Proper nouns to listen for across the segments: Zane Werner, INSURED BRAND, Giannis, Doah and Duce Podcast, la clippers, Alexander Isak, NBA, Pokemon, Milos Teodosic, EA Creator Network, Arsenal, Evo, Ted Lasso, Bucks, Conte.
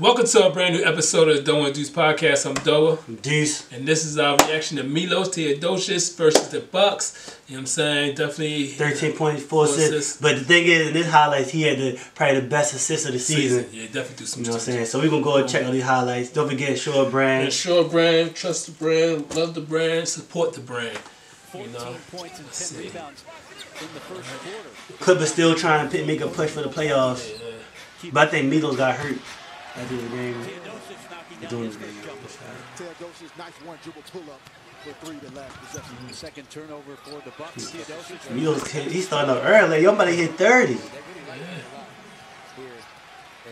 Welcome to a brand new episode of the Doah and Duce Podcast. I'm Doah. I'm Duce. And this is our reaction to Milos Teodosic versus the Bucks. You know what I'm saying? Definitely. 13.4 assists. But the thing is, in this highlights, he had probably the best assist of the season. Yeah, definitely do some. You know what I'm saying? So we're going to go and check all these highlights. Don't forget, Shore Brand. Yeah, Shore Brand. Trust the brand. Love the brand. Support the brand. You know? 14 points and 10 rebounds in the first quarter. Clippers still trying to make a push for the playoffs. Yeah. But I think Milos got hurt at the end of the game. They're doing this game. Teodosic's nice one dribble pull up for three to last possession. Second turnover for the Bucks. Milos, he's starting up early. Y'all about to hit 30. They really like it a lot here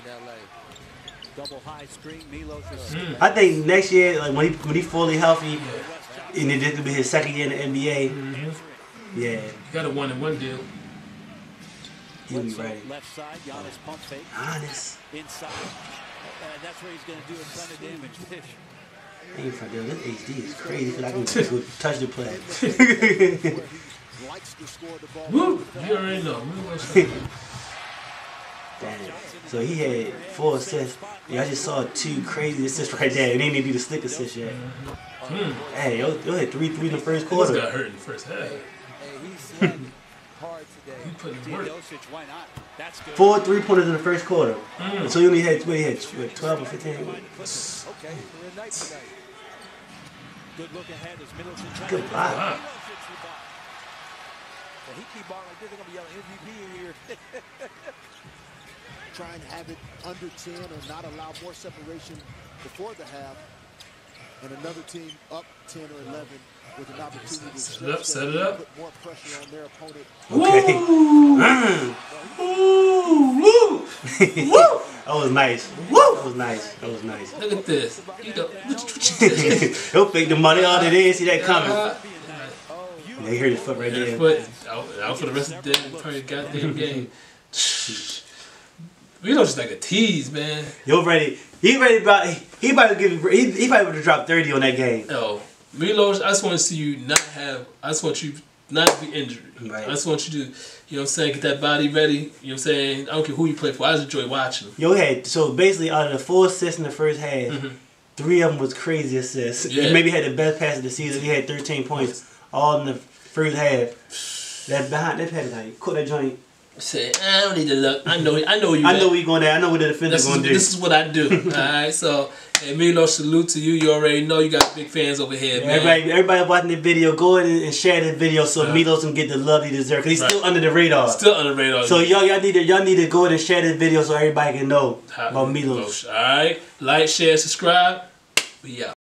in L.A. Double high screen. Milos is I think next year, like when he fully healthy, and it will be his second year in the NBA. Yeah, you got a 1-and-1 deal. He'll be ready. Left side, Giannis pump fake. Giannis. Inside. And that's where he's going to do a ton of damage. This HD is crazy. Because I can touch the play. Likes to score the ball. Woo! You already know. Damn. So he had 4 assists. Yeah, I just saw 2 crazy assists right there. It didn't even be the slick assist yet. Hey, you had 3-3 in the first quarter. He got hurt in the first half. Hey, he's hard today. You put in work. 4 3-pointers in the first quarter. So you only had 12 or 15. Good look ahead as Middleton tries. Goodbye. He keep on like this, they're gonna be yelling MVP in here. Trying to have it under 10 or not allow more separation before the half. And another team up 10 or 11 with an opportunity to set it up. Put more pressure on their opponent. Okay. Woo! Woo! That was nice. Woo! That was nice. That was nice. Look at this. He'll fake the money out of this. See that coming. Yeah, you heard his foot right there. His foot out for the rest of the day. Probably goddamn game. We know just like a tease, man. Yo, ready? He probably would have dropped 30 on that game. No, Milos, I just want to see you not have. I just want you not to be injured. Right. I just want you to, you know what I'm saying, get that body ready. You know what I'm saying. I don't care who you play for. I just enjoy watching him. Yo, so basically out of the 4 assists in the first half, 3 of them was crazy assists. Yeah. He maybe had the best pass of the season. He had 13 points all in the first half. That behind that pass, like caught that joint. Say, I don't need to look. I know we going there. I know what the defender's going to do. This is what I do. All right, so hey, Milos, salute to you. You already know you got big fans over here, man. Everybody watching the video, go ahead and share this video so Milos can get the love he deserves. Cause he's still under the radar. Still under the radar. So y'all need to go ahead and share this video so everybody can know about Milos. All right, like, share, subscribe. We out.